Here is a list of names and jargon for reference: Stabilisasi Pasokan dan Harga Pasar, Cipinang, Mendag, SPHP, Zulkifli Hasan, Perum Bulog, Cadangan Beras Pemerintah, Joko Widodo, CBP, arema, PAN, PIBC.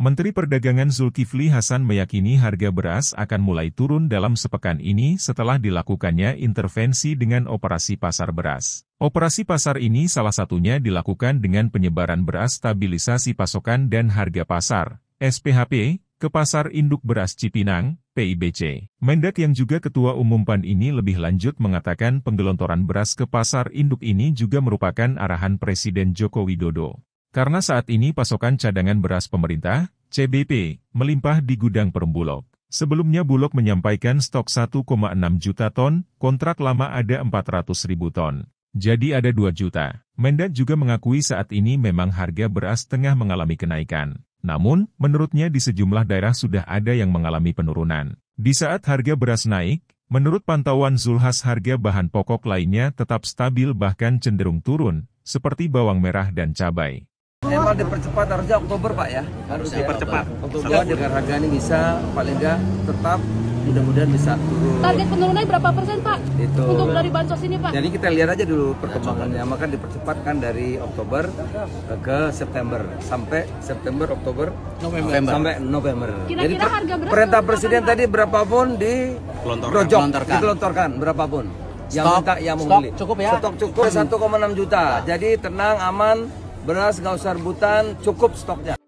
Menteri Perdagangan Zulkifli Hasan meyakini harga beras akan mulai turun dalam sepekan ini setelah dilakukannya intervensi dengan operasi pasar beras. Operasi pasar ini salah satunya dilakukan dengan penyebaran beras stabilisasi pasokan dan harga pasar, SPHP, ke pasar induk beras Cipinang, PIBC. Mendak yang juga Ketua Umum PAN ini lebih lanjut mengatakan penggelontoran beras ke pasar induk ini juga merupakan arahan Presiden Joko Widodo. Karena saat ini pasokan cadangan beras pemerintah, CBP, melimpah di gudang Perum Bulog. Sebelumnya Bulog menyampaikan stok 1,6 juta ton, kontrak lama ada 400.000 ton. Jadi ada 2 juta. Mendak juga mengakui saat ini memang harga beras tengah mengalami kenaikan. Namun, menurutnya di sejumlah daerah sudah ada yang mengalami penurunan. Di saat harga beras naik, menurut pantauan Zulhas harga bahan pokok lainnya tetap stabil bahkan cenderung turun, seperti bawang merah dan cabai. Memang dipercepat harusnya Oktober Pak ya, harus dipercepat. Oktober dengan harga ini bisa paling enggak tetap mudah-mudahan bisa turun. Target penurunannya berapa persen Pak? Itu. Untuk dari bansos ini Pak? Jadi kita lihat aja dulu perkembangannya, maka dipercepat kan dari Oktober ke September sampai November. Kira-kira harga beras perintah Presiden tadi berapapun dikelontorkan berapapun. Yang membeli. Cukup ya? Stok cukup 1,6 juta. Jadi tenang, aman. Beras nggak usah rebutan, cukup stoknya.